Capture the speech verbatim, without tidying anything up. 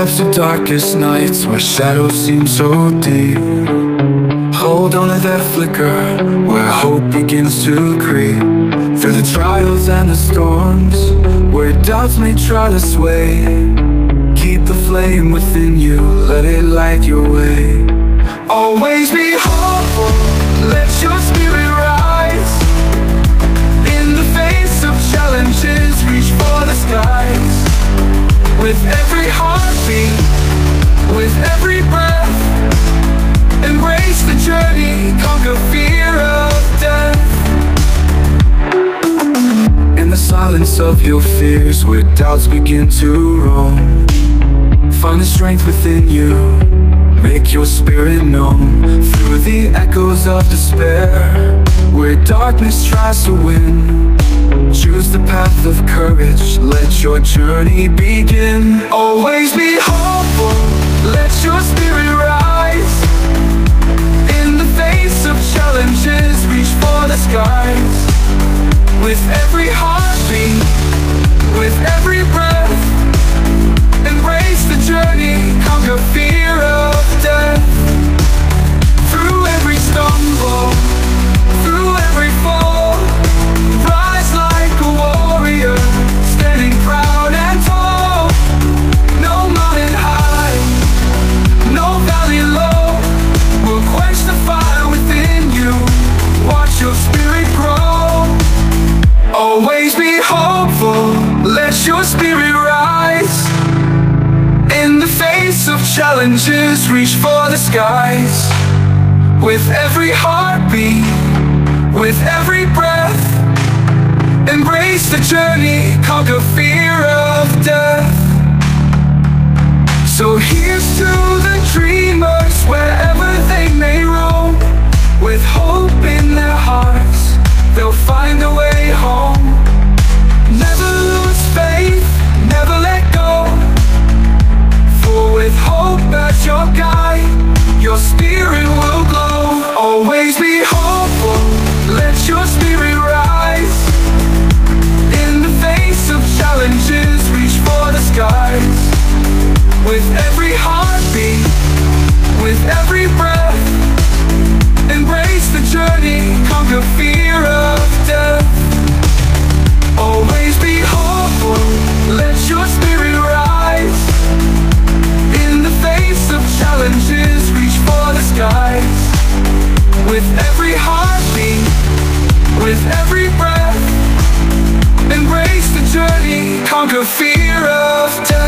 after darkest nights where shadows seem so deep. Hold on to that flicker where hope begins to creep. Through the trials and the storms where doubts may try to sway, keep the flame within you, let it light your way. Always be hopeful, let your spirit rise. In the face of challenges, reach for the skies. With every heartbeat, with every breath, embrace the journey, conquer fear of death. In the silence of your fears, where doubts begin to roam, find the strength within you, make your spirit known. Through the echoes of despair, where darkness tries to win, choose the path of courage, let your journey begin. Always be hopeful, let your spirit rise. In the face of challenges, reach for the skies. With every heartbeat, with every breath, embrace the journey, conquer fear of death. Through every stumble, through every fall, your spirit rise. In the face of challenges, reach for the skies. With every heartbeat, with every breath, embrace the journey, conquer fear of death. So here's to the dreamers, wherever they may roam. With hope in their hearts, they'll find a way home. Never lose faith, never let go, for with hope as your guide, your spirit will glow. Always be hopeful, let your spirit rise. In the face of challenges, reach for the skies. With every heartbeat, with every breath, embrace the journey, conquer fear of death. Always be hopeful, let your spirit rise. In the face of challenges, reach for the skies. With every heartbeat, with every breath, embrace the journey, conquer fear of death.